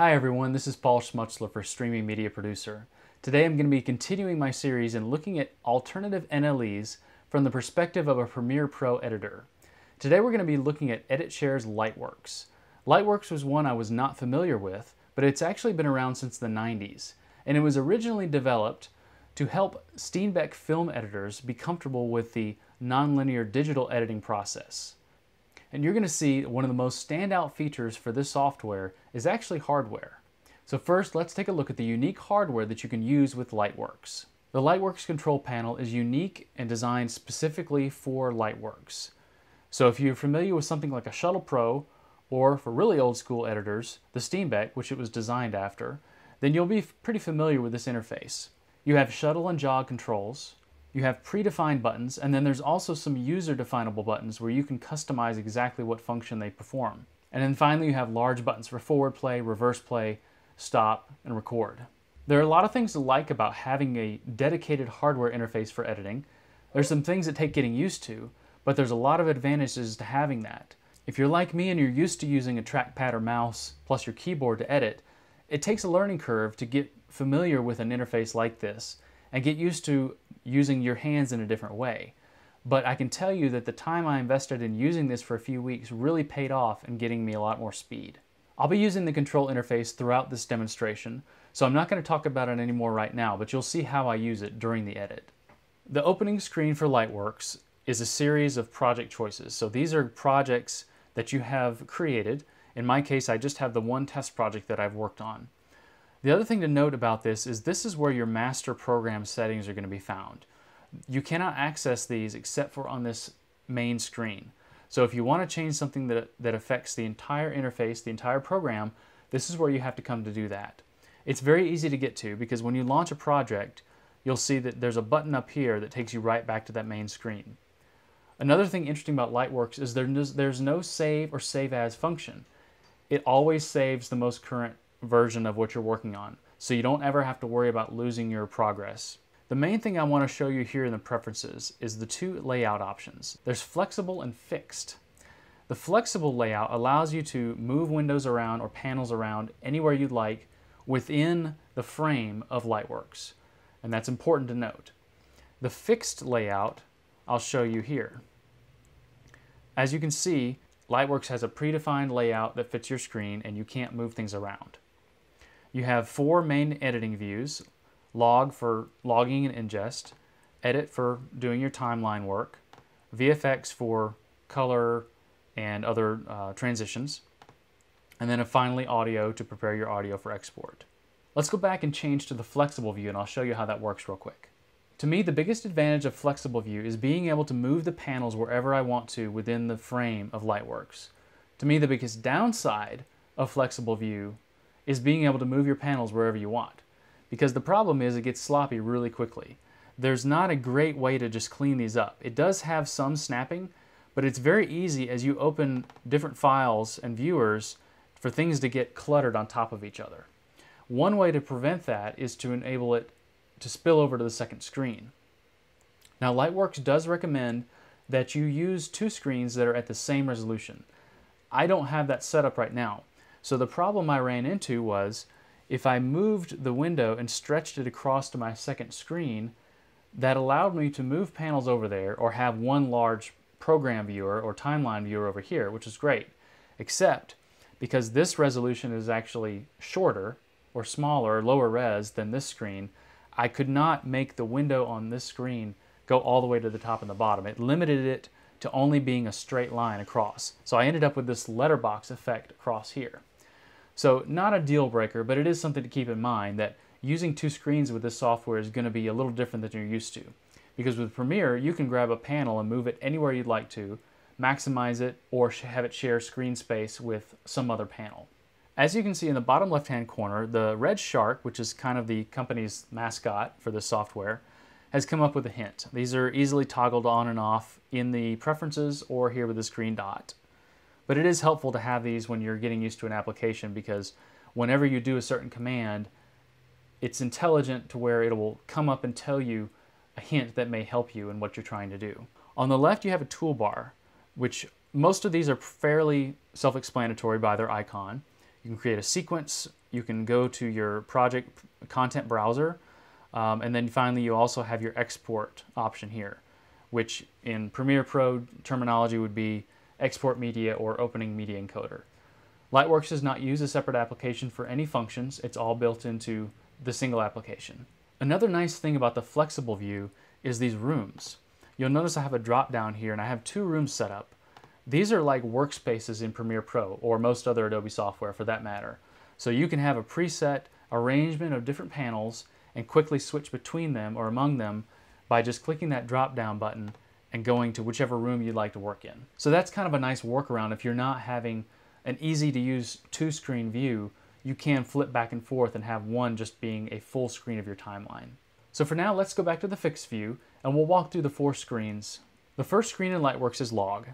Hi everyone, this is Paul Schmutzler for Streaming Media Producer. Today I'm going to be continuing my series and looking at alternative NLEs from the perspective of a Premiere Pro editor. Today we're going to be looking at EditShare's Lightworks. Lightworks was one I was not familiar with, but it's actually been around since the 90s, and it was originally developed to help Steenbeck film editors be comfortable with the nonlinear digital editing process. And you're going to see one of the most standout features for this software is actually hardware. So first, let's take a look at the unique hardware that you can use with Lightworks. The Lightworks control panel is unique and designed specifically for Lightworks. So if you're familiar with something like a Shuttle Pro, or for really old school editors, the Steenbeck, which it was designed after, then you'll be pretty familiar with this interface. You have shuttle and jog controls, you have predefined buttons, and then there's also some user-definable buttons where you can customize exactly what function they perform. And then finally you have large buttons for forward play, reverse play, stop, and record. There are a lot of things to like about having a dedicated hardware interface for editing. There's some things that take getting used to, but there's a lot of advantages to having that. If you're like me and you're used to using a trackpad or mouse plus your keyboard to edit, it takes a learning curve to get familiar with an interface like this and get used to using your hands in a different way. But I can tell you that the time I invested in using this for a few weeks really paid off in getting me a lot more speed. I'll be using the control interface throughout this demonstration, so I'm not going to talk about it anymore right now, but you'll see how I use it during the edit. The opening screen for Lightworks is a series of project choices. So these are projects that you have created. In my case, I just have the one test project that I've worked on. The other thing to note about this is where your master program settings are going to be found. You cannot access these except for on this main screen. So if you want to change something that affects the entire interface, the entire program, this is where you have to come to do that. It's very easy to get to because when you launch a project, you'll see that there's a button up here that takes you right back to that main screen. Another thing interesting about Lightworks is there's no save or save as function. It always saves the most current version of what you're working on, so you don't ever have to worry about losing your progress. The main thing I want to show you here in the preferences is the two layout options. There's flexible and fixed. The flexible layout allows you to move windows around or panels around anywhere you'd like within the frame of Lightworks, and that's important to note. The fixed layout I'll show you here. As you can see, Lightworks has a predefined layout that fits your screen and you can't move things around. You have four main editing views: log for logging and ingest, edit for doing your timeline work, VFX for color and other transitions, and then finally audio to prepare your audio for export. Let's go back and change to the flexible view and I'll show you how that works real quick. To me, the biggest advantage of flexible view is being able to move the panels wherever I want to within the frame of Lightworks. To me, the biggest downside of flexible view is being able to move your panels wherever you want, because the problem is it gets sloppy really quickly. There's not a great way to just clean these up. It does have some snapping, but it's very easy as you open different files and viewers for things to get cluttered on top of each other. One way to prevent that is to enable it to spill over to the second screen. Now Lightworks does recommend that you use two screens that are at the same resolution. I don't have that set up right now. So the problem I ran into was if I moved the window and stretched it across to my second screen, that allowed me to move panels over there or have one large program viewer or timeline viewer over here, which is great. Except because this resolution is actually shorter or smaller, lower res than this screen, I could not make the window on this screen go all the way to the top and the bottom. It limited it to only being a straight line across. So I ended up with this letterbox effect across here. So not a deal breaker, but it is something to keep in mind that using two screens with this software is going to be a little different than you're used to. Because with Premiere, you can grab a panel and move it anywhere you'd like to, maximize it, or have it share screen space with some other panel. As you can see in the bottom left-hand corner, the Red Shark, which is kind of the company's mascot for this software, has come up with a hint. These are easily toggled on and off in the preferences or here with this green dot. But it is helpful to have these when you're getting used to an application because whenever you do a certain command, it's intelligent to where it will come up and tell you a hint that may help you in what you're trying to do. On the left, you have a toolbar, which most of these are fairly self-explanatory by their icon. You can create a sequence, you can go to your project content browser, and then finally you also have your export option here, which in Premiere Pro terminology would be export media or opening media encoder. Lightworks does not use a separate application for any functions. It's all built into the single application. Another nice thing about the flexible view is these rooms. You'll notice I have a drop down here and I have two rooms set up. These are like workspaces in Premiere Pro or most other Adobe software for that matter. So you can have a preset arrangement of different panels and quickly switch between them or among them by just clicking that drop down button and going to whichever room you'd like to work in. So that's kind of a nice workaround. If you're not having an easy to use two screen view, you can flip back and forth and have one just being a full screen of your timeline. So for now, let's go back to the fixed view and we'll walk through the four screens. The first screen in Lightworks is log.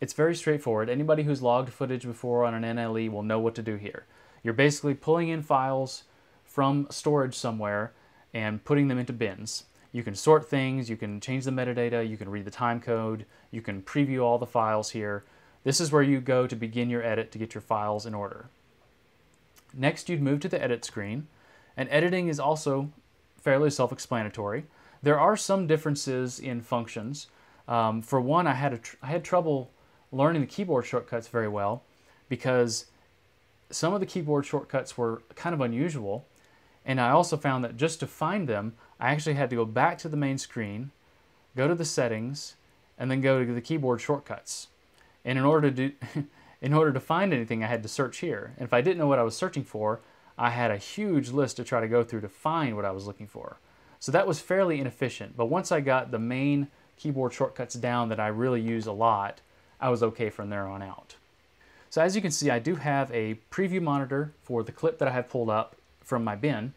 It's very straightforward. Anybody who's logged footage before on an NLE will know what to do here. You're basically pulling in files from storage somewhere and putting them into bins. You can sort things, you can change the metadata, you can read the time code, you can preview all the files here. This is where you go to begin your edit to get your files in order. Next, you'd move to the edit screen, and editing is also fairly self-explanatory. There are some differences in functions. For one, I had trouble learning the keyboard shortcuts very well because some of the keyboard shortcuts were kind of unusual, and I also found that just to find them, I actually had to go back to the main screen, go to the settings, and then go to the keyboard shortcuts. And in order to find anything, I had to search here. And if I didn't know what I was searching for, I had a huge list to try to go through to find what I was looking for. So that was fairly inefficient, but once I got the main keyboard shortcuts down that I really use a lot, I was okay from there on out. So as you can see, I do have a preview monitor for the clip that I have pulled up from my bin,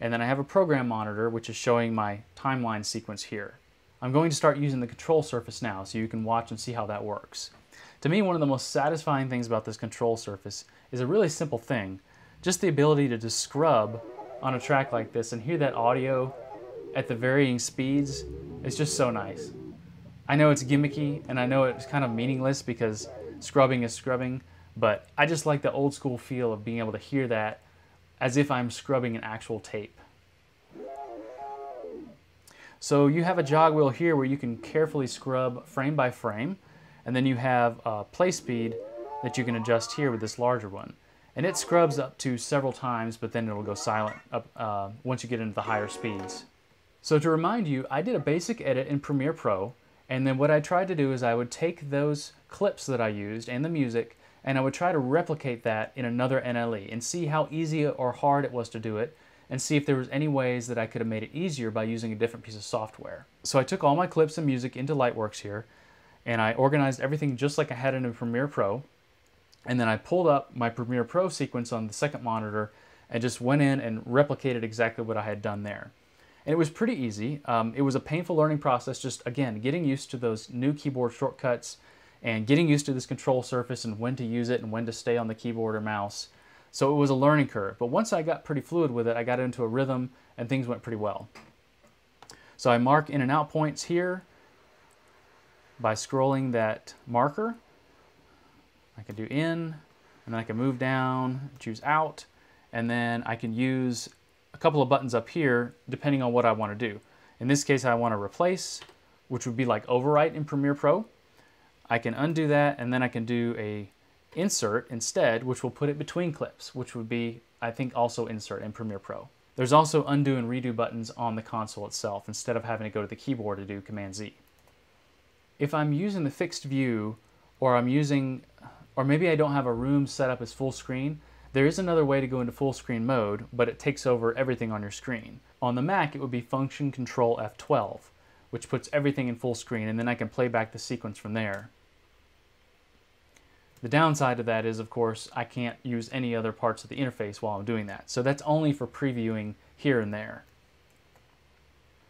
and then I have a program monitor which is showing my timeline sequence here. I'm going to start using the control surface now so you can watch and see how that works. To me, one of the most satisfying things about this control surface is a really simple thing, just the ability to just scrub on a track like this and hear that audio at the varying speeds. It's just so nice. I know it's gimmicky and I know it's kind of meaningless because scrubbing is scrubbing, but I just like the old school feel of being able to hear that as if I'm scrubbing an actual tape. So you have a jog wheel here where you can carefully scrub frame by frame, and then you have a play speed that you can adjust here with this larger one. And it scrubs up to several times, but then it'll go silent up, once you get into the higher speeds. So to remind you, I did a basic edit in Premiere Pro, and then what I tried to do is I would take those clips that I used and the music, and I would try to replicate that in another NLE and see how easy or hard it was to do it, and see if there was any ways that I could have made it easier by using a different piece of software. So I took all my clips and music into Lightworks here, and I organized everything just like I had it in Premiere Pro, and then I pulled up my Premiere Pro sequence on the second monitor and just went in and replicated exactly what I had done there. And it was pretty easy. It was a painful learning process, just again, getting used to those new keyboard shortcuts and getting used to this control surface and when to use it and when to stay on the keyboard or mouse. So it was a learning curve, but once I got pretty fluid with it, I got into a rhythm and things went pretty well. So I mark in and out points here by scrolling that marker. I can do in, and then I can move down, choose out, and then I can use a couple of buttons up here depending on what I want to do. In this case, I want to replace, which would be like overwrite in Premiere Pro. I can undo that, and then I can do a insert instead, which will put it between clips, which would be, I think, also insert in Premiere Pro. There's also undo and redo buttons on the console itself instead of having to go to the keyboard to do Command-Z. If I'm using the fixed view, or maybe I don't have a room set up as full screen, there is another way to go into full screen mode, but it takes over everything on your screen. On the Mac, it would be Function Control F12, which puts everything in full screen, and then I can play back the sequence from there. The downside of that is, of course, I can't use any other parts of the interface while I'm doing that. So that's only for previewing here and there.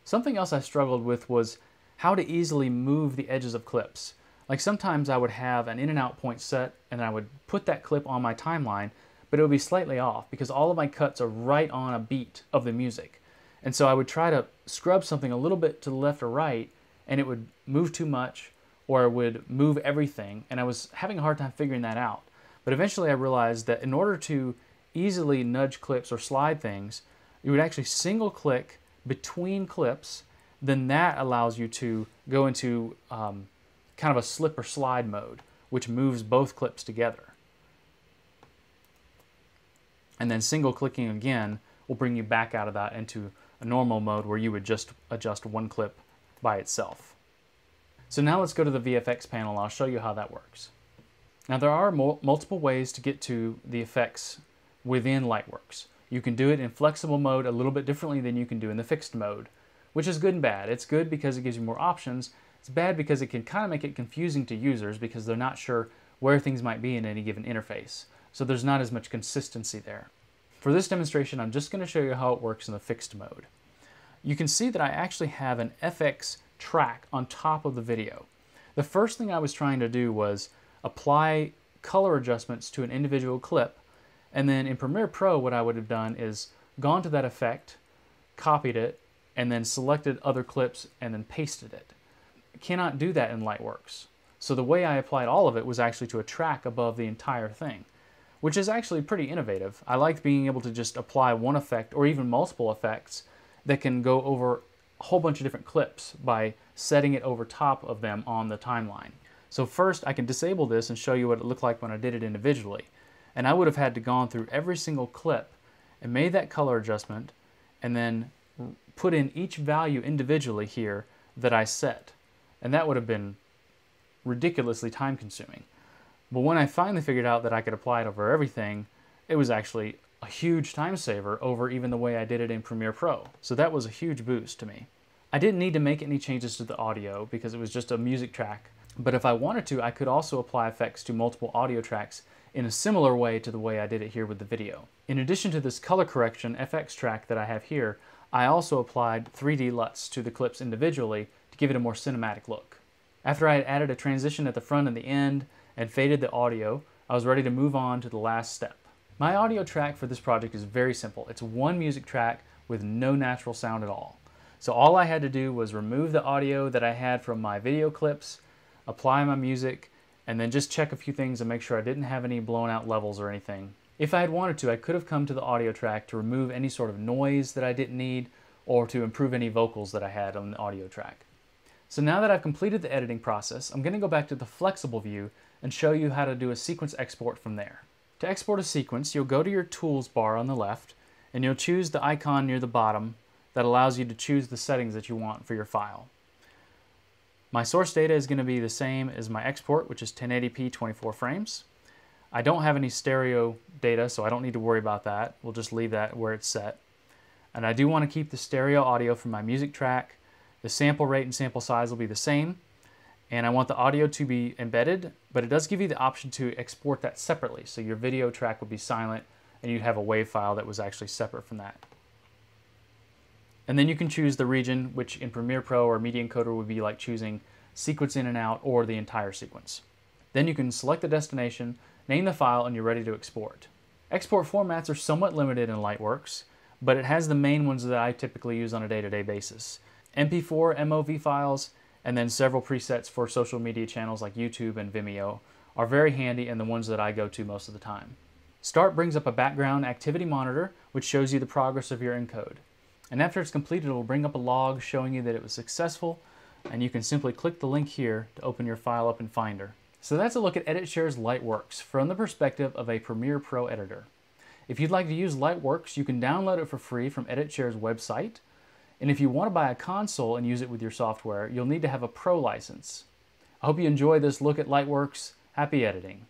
Something else I struggled with was how to easily move the edges of clips. Like sometimes I would have an in and out point set and I would put that clip on my timeline, but it would be slightly off because all of my cuts are right on a beat of the music. And so I would try to scrub something a little bit to the left or right and it would move too much or it would move everything. And I was having a hard time figuring that out. But eventually I realized that in order to easily nudge clips or slide things, you would actually single click between clips, then that allows you to go into kind of a slip or slide mode, which moves both clips together. And then single clicking again will bring you back out of that into a normal mode where you would just adjust one clip by itself. So now let's go to the VFX panel and I'll show you how that works. Now there are multiple ways to get to the effects within Lightworks. You can do it in flexible mode a little bit differently than you can do in the fixed mode, which is good and bad. It's good because it gives you more options. It's bad because it can kind of make it confusing to users because they're not sure where things might be in any given interface. So there's not as much consistency there. For this demonstration, I'm just going to show you how it works in the fixed mode. You can see that I actually have an FX track on top of the video. The first thing I was trying to do was apply color adjustments to an individual clip, and then in Premiere Pro what I would have done is gone to that effect, copied it, and then selected other clips and then pasted it. I cannot do that in Lightworks. So the way I applied all of it was actually to a track above the entire thing, which is actually pretty innovative. I like being able to just apply one effect or even multiple effects that can go over a whole bunch of different clips by setting it over top of them on the timeline. So first I can disable this and show you what it looked like when I did it individually. And I would have had to gone through every single clip and made that color adjustment and then put in each value individually here that I set. And that would have been ridiculously time consuming. But when I finally figured out that I could apply it over everything, it was actually a huge time saver over even the way I did it in Premiere Pro. So that was a huge boost to me. I didn't need to make any changes to the audio because it was just a music track. But if I wanted to, I could also apply effects to multiple audio tracks in a similar way to the way I did it here with the video. In addition to this color correction FX track that I have here, I also applied 3D LUTs to the clips individually to give it a more cinematic look. After I had added a transition at the front and the end and faded the audio, I was ready to move on to the last step. My audio track for this project is very simple. It's one music track with no natural sound at all. So all I had to do was remove the audio that I had from my video clips, apply my music, and then just check a few things and make sure I didn't have any blown out levels or anything. If I had wanted to, I could have come to the audio track to remove any sort of noise that I didn't need or to improve any vocals that I had on the audio track. So now that I've completed the editing process, I'm going to go back to the flexible view and show you how to do a sequence export from there. To export a sequence, you'll go to your tools bar on the left and you'll choose the icon near the bottom that allows you to choose the settings that you want for your file. My source data is going to be the same as my export, which is 1080p 24 frames. I don't have any stereo data, so I don't need to worry about that. We'll just leave that where it's set. And I do want to keep the stereo audio from my music track. The sample rate and sample size will be the same. And I want the audio to be embedded, but it does give you the option to export that separately. So your video track would be silent and you'd have a WAV file that was actually separate from that. And then you can choose the region, which in Premiere Pro or Media Encoder would be like choosing sequence in and out or the entire sequence. Then you can select the destination, name the file, and you're ready to export. Export formats are somewhat limited in Lightworks, but it has the main ones that I typically use on a day-to-day basis. MP4, MOV files, and then several presets for social media channels like YouTube and Vimeo are very handy and the ones that I go to most of the time. Start brings up a background activity monitor, which shows you the progress of your encode. And after it's completed, it will bring up a log showing you that it was successful, and you can simply click the link here to open your file up in Finder. So that's a look at EditShare's Lightworks from the perspective of a Premiere Pro editor. If you'd like to use Lightworks, you can download it for free from EditShare's website. And if you want to buy a console and use it with your software, you'll need to have a pro license. I hope you enjoy this look at Lightworks. Happy editing.